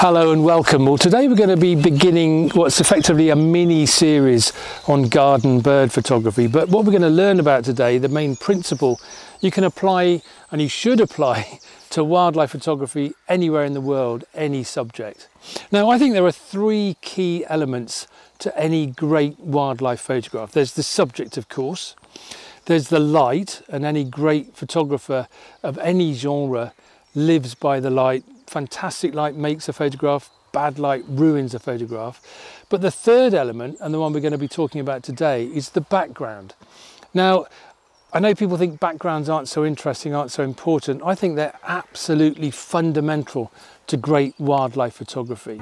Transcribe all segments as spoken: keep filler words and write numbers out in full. Hello and welcome. Well, today we're going to be beginning what's effectively a mini series on garden bird photography, but what we're going to learn about today, the main principle you can apply and you should apply to wildlife photography anywhere in the world, any subject. Now, I think there are three key elements to any great wildlife photograph. There's the subject, of course, there's the light, and any great photographer of any genre lives by the light. Fantastic light makes a photograph, bad light ruins a photograph. But the third element, and the one we're going to be talking about today, is the background. Now, I know people think backgrounds aren't so interesting, aren't so important. I think they're absolutely fundamental to great wildlife photography.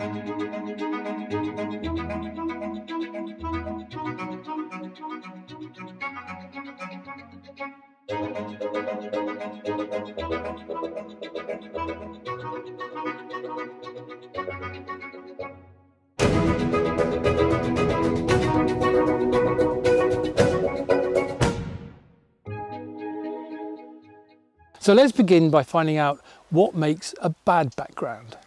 So let's begin by finding out what makes a bad background.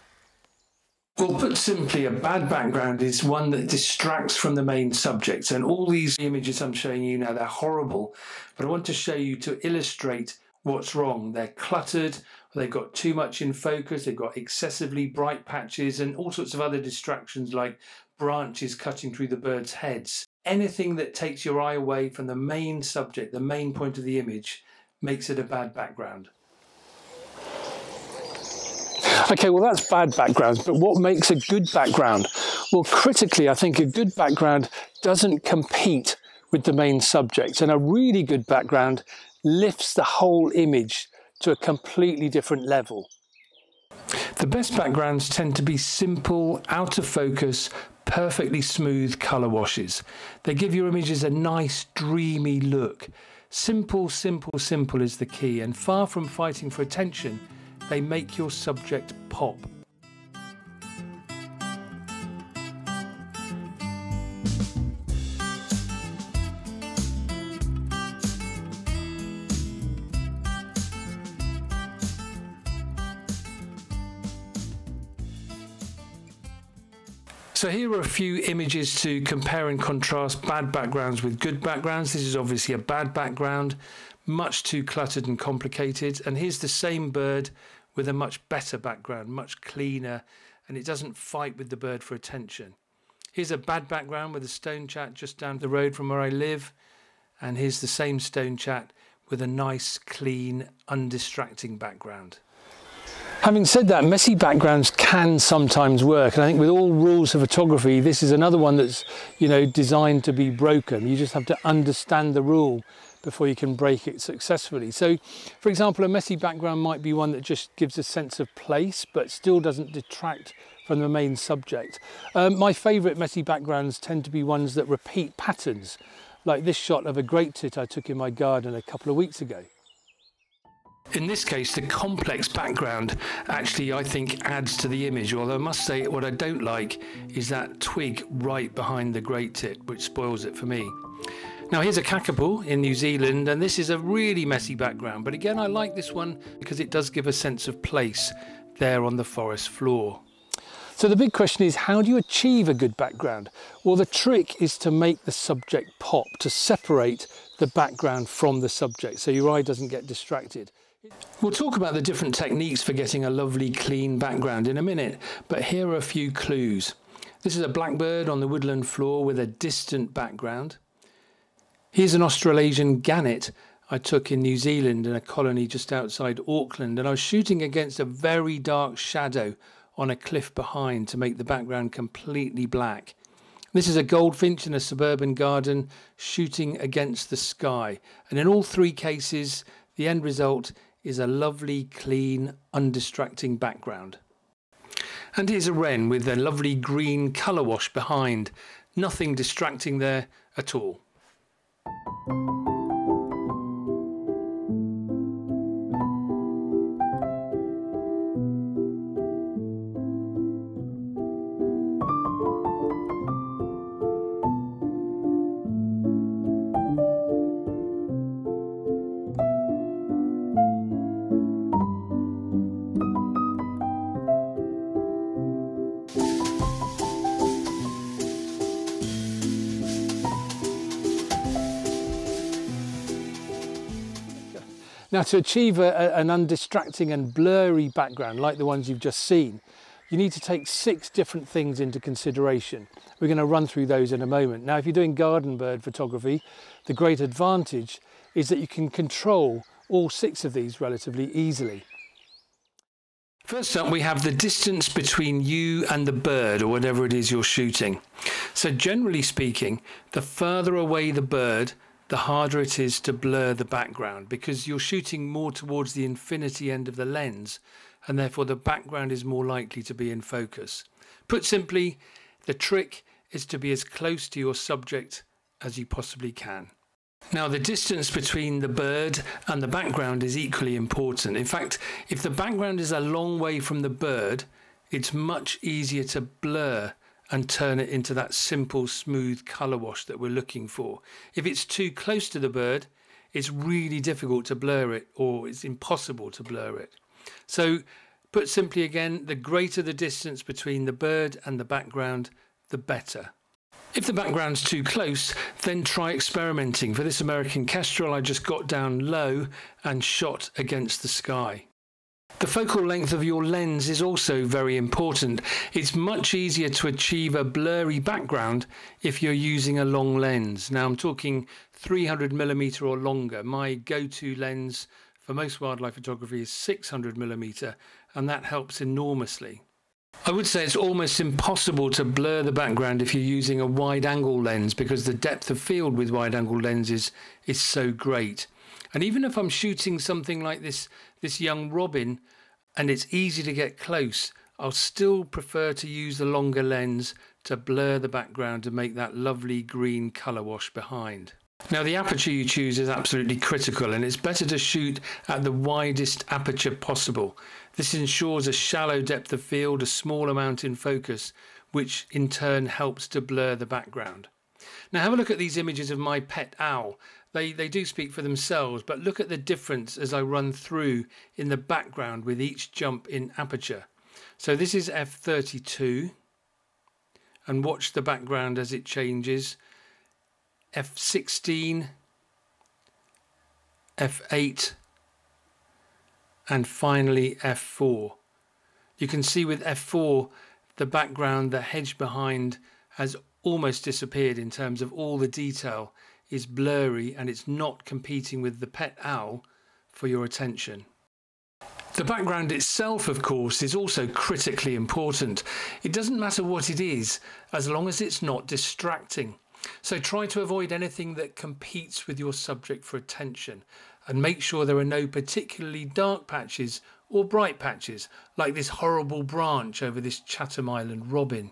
Well, put simply, a bad background is one that distracts from the main subject. And all these images I'm showing you now, they're horrible, but I want to show you to illustrate what's wrong. They're cluttered, they've got too much in focus, they've got excessively bright patches and all sorts of other distractions like branches cutting through the birds' heads. Anything that takes your eye away from the main subject, the main point of the image, makes it a bad background. Okay, well, that's bad backgrounds, but what makes a good background? Well, critically, I think a good background doesn't compete with the main subject, and a really good background lifts the whole image to a completely different level. The best backgrounds tend to be simple, out of focus, perfectly smooth colour washes. They give your images a nice, dreamy look. Simple, simple, simple is the key, and far from fighting for attention, they make your subject pop. So here are a few images to compare and contrast bad backgrounds with good backgrounds. This is obviously a bad background, much too cluttered and complicated. And here's the same bird with a much better background, much cleaner, and it doesn't fight with the bird for attention. Here's a bad background with a stone chat just down the road from where I live. And here's the same stone chat with a nice, clean, undistracting background. Having said that, messy backgrounds can sometimes work, and I think with all rules of photography, this is another one that's, you know, designed to be broken. You just have to understand the rule before you can break it successfully. So, for example, a messy background might be one that just gives a sense of place, but still doesn't detract from the main subject. Um, my favourite messy backgrounds tend to be ones that repeat patterns, like this shot of a grape tit I took in my garden a couple of weeks ago. In this case, the complex background actually, I think, adds to the image, although I must say what I don't like is that twig right behind the grape tit, which spoils it for me. Now, here's a kakapo in New Zealand, and this is a really messy background, but again, I like this one because it does give a sense of place there on the forest floor. So the big question is, how do you achieve a good background? Well, the trick is to make the subject pop, to separate the background from the subject so your eye doesn't get distracted. We'll talk about the different techniques for getting a lovely clean background in a minute, but here are a few clues. This is a blackbird on the woodland floor with a distant background. Here's an Australasian gannet I took in New Zealand in a colony just outside Auckland, and I was shooting against a very dark shadow on a cliff behind to make the background completely black. This is a goldfinch in a suburban garden shooting against the sky, and in all three cases the end result is a lovely, clean, undistracting background. And here's a wren with a lovely green colour wash behind, nothing distracting there at all. Now, to achieve a, an undistracting and blurry background like the ones you've just seen, you need to take six different things into consideration. We're going to run through those in a moment. Now, if you're doing garden bird photography, the great advantage is that you can control all six of these relatively easily. First up, we have the distance between you and the bird, or whatever it is you're shooting. So generally speaking, the further away the bird, the harder it is to blur the background, because you're shooting more towards the infinity end of the lens, and therefore the background is more likely to be in focus. Put simply, the trick is to be as close to your subject as you possibly can. Now, the distance between the bird and the background is equally important. In fact, if the background is a long way from the bird, it's much easier to blur and turn it into that simple, smooth colour wash that we're looking for. If it's too close to the bird, it's really difficult to blur it, or it's impossible to blur it. So, put simply again, the greater the distance between the bird and the background, the better. If the background's too close, then try experimenting. For this American kestrel, I just got down low and shot against the sky. The focal length of your lens is also very important. It's much easier to achieve a blurry background if you're using a long lens. Now, I'm talking three hundred millimeter or longer. My go-to lens for most wildlife photography is six hundred millimeter, and that helps enormously. I would say it's almost impossible to blur the background if you're using a wide-angle lens, because the depth of field with wide-angle lenses is so great. And even if I'm shooting something like this, this young robin, and it's easy to get close, I'll still prefer to use the longer lens to blur the background to make that lovely green colour wash behind. Now, the aperture you choose is absolutely critical, and it's better to shoot at the widest aperture possible. This ensures a shallow depth of field, a small amount in focus, which in turn helps to blur the background. Now, have a look at these images of my pet owl. They, they do speak for themselves, but look at the difference as I run through in the background with each jump in aperture. So this is F thirty-two, and watch the background as it changes. F sixteen, F eight, and finally F four. You can see with F four, the background, the hedge behind, has almost disappeared in terms of all the detail is blurry, and it's not competing with the pet owl for your attention. The background itself, of course, is also critically important. It doesn't matter what it is, as long as it's not distracting. So try to avoid anything that competes with your subject for attention, and make sure there are no particularly dark patches or bright patches, like this horrible branch over this Chatham Island robin.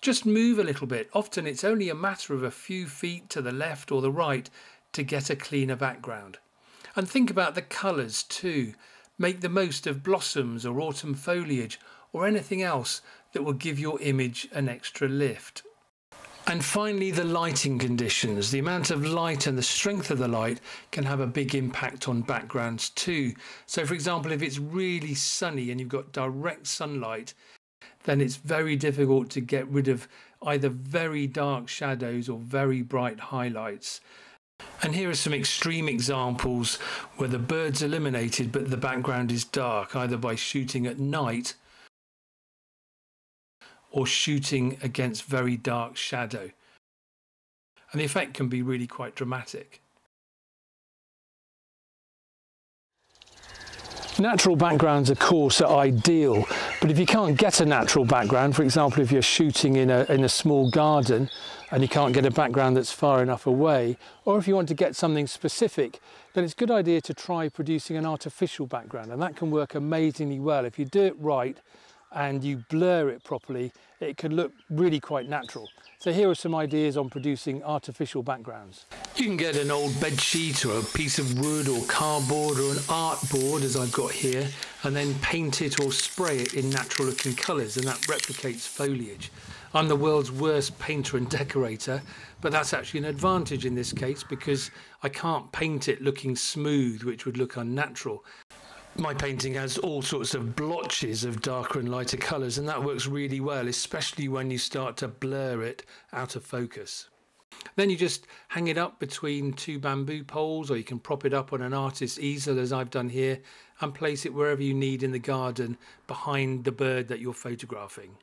Just move a little bit. Often it's only a matter of a few feet to the left or the right to get a cleaner background. And think about the colours too. Make the most of blossoms or autumn foliage or anything else that will give your image an extra lift. And finally, the lighting conditions. The amount of light and the strength of the light can have a big impact on backgrounds too. So, for example, if it's really sunny and you've got direct sunlight, then it's very difficult to get rid of either very dark shadows or very bright highlights. And here are some extreme examples where the bird's eliminated but the background is dark, either by shooting at night or shooting against very dark shadow. And the effect can be really quite dramatic. Natural backgrounds, of course, are ideal, but if you can't get a natural background, for example, if you're shooting in a, in a small garden and you can't get a background that's far enough away, or if you want to get something specific, then it's a good idea to try producing an artificial background, and that can work amazingly well. If you do it right, and you blur it properly, it can look really quite natural. So here are some ideas on producing artificial backgrounds. You can get an old bed sheet or a piece of wood or cardboard or an art board, as I've got here, and then paint it or spray it in natural looking colours, and that replicates foliage. I'm the world's worst painter and decorator, but that's actually an advantage in this case, because I can't paint it looking smooth, which would look unnatural. My painting has all sorts of blotches of darker and lighter colours, and that works really well, especially when you start to blur it out of focus. Then you just hang it up between two bamboo poles, or you can prop it up on an artist's easel as I've done here, and place it wherever you need in the garden behind the bird that you're photographing.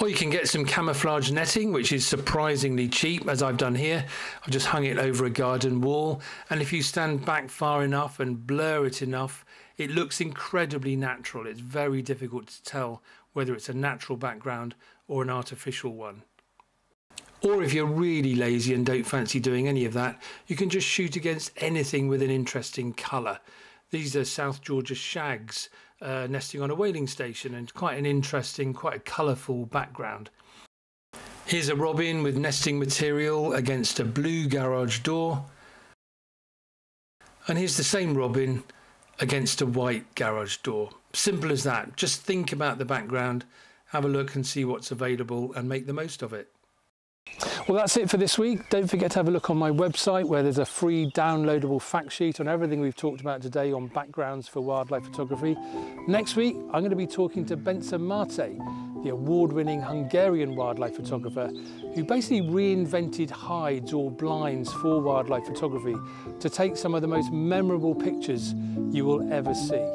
Or you can get some camouflage netting, which is surprisingly cheap, as I've done here. I've just hung it over a garden wall, and if you stand back far enough and blur it enough, it looks incredibly natural. It's very difficult to tell whether it's a natural background or an artificial one. Or if you're really lazy and don't fancy doing any of that, you can just shoot against anything with an interesting colour. These are South Georgia shags uh, nesting on a whaling station, and quite an interesting, quite a colourful background. Here's a robin with nesting material against a blue garage door. And here's the same robin against a white garage door. Simple as that. Just think about the background, have a look and see what's available and make the most of it. Well, that's it for this week. Don't forget to have a look on my website where there's a free downloadable fact sheet on everything we've talked about today on backgrounds for wildlife photography. Next week, I'm going to be talking to Bence Máté, the award-winning Hungarian wildlife photographer who basically reinvented hides or blinds for wildlife photography to take some of the most memorable pictures you will ever see.